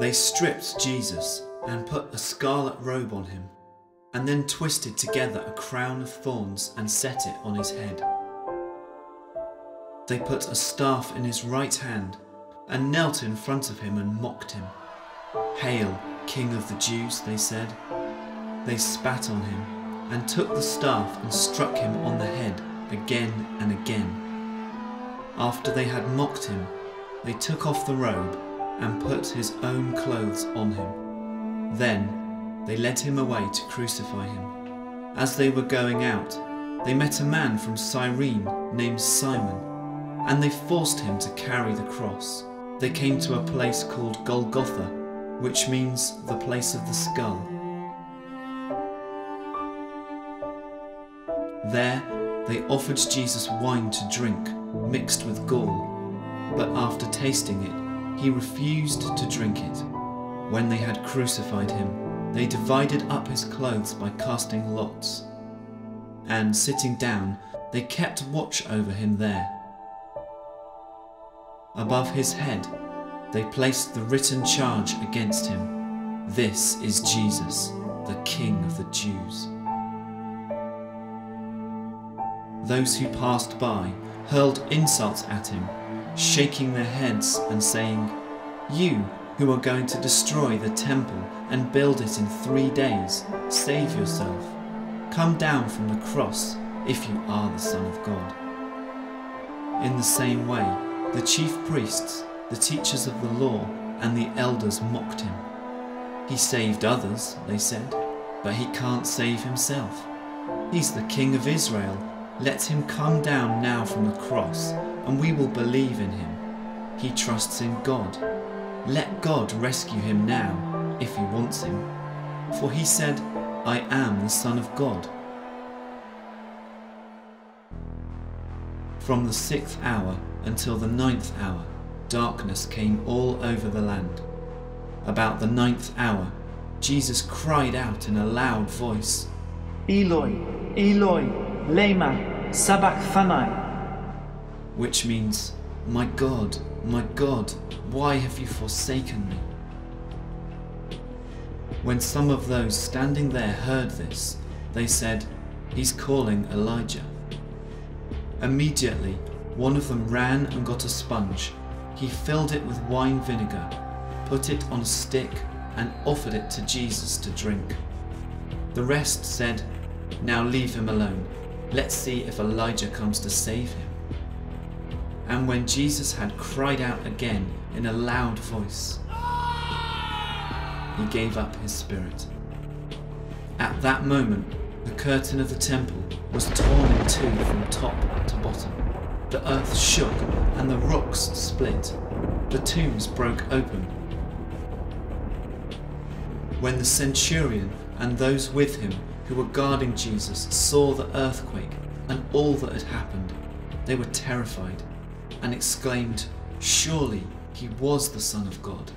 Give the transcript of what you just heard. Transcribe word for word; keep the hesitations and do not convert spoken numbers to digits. They stripped Jesus and put a scarlet robe on him, and then twisted together a crown of thorns and set it on his head. They put a staff in his right hand and knelt in front of him and mocked him. "Hail, King of the Jews," they said. They spat on him and took the staff and struck him on the head again and again. After they had mocked him, they took off the robe and put his own clothes on him. Then they led him away to crucify him. As they were going out, they met a man from Cyrene named Simon, and they forced him to carry the cross. They came to a place called Golgotha, which means the place of the skull. There they offered Jesus wine to drink, mixed with gall, but after tasting it, he refused to drink it. When they had crucified him, they divided up his clothes by casting lots, and sitting down, they kept watch over him there. Above his head, they placed the written charge against him: "This is Jesus, the King of the Jews." Those who passed by hurled insults at him, shaking their heads and saying, "You, who are going to destroy the temple and build it in three days, save yourself. Come down from the cross if you are the Son of God." In the same way, the chief priests, the teachers of the law, and the elders mocked him. "He saved others," they said, "but he can't save himself. He's the King of Israel. Let him come down now from the cross, and we will believe in him. He trusts in God. Let God rescue him now, if he wants him. For he said, 'I am the Son of God.'" From the sixth hour until the ninth hour, darkness came all over the land. About the ninth hour, Jesus cried out in a loud voice, "Eloi, Eloi, Lema sabachthani," which means, "My God, my God, why have you forsaken me?" When some of those standing there heard this, they said, "He's calling Elijah." Immediately, one of them ran and got a sponge. He filled it with wine vinegar, put it on a stick, and offered it to Jesus to drink. The rest said, "Now leave him alone. Let's see if Elijah comes to save him." And when Jesus had cried out again in a loud voice, he gave up his spirit. At that moment, the curtain of the temple was torn in two from top to bottom. The earth shook and the rocks split. The tombs broke open. When the centurion and those with him who were guarding Jesus saw the earthquake and all that had happened, they were terrified and exclaimed, "Surely he was the Son of God."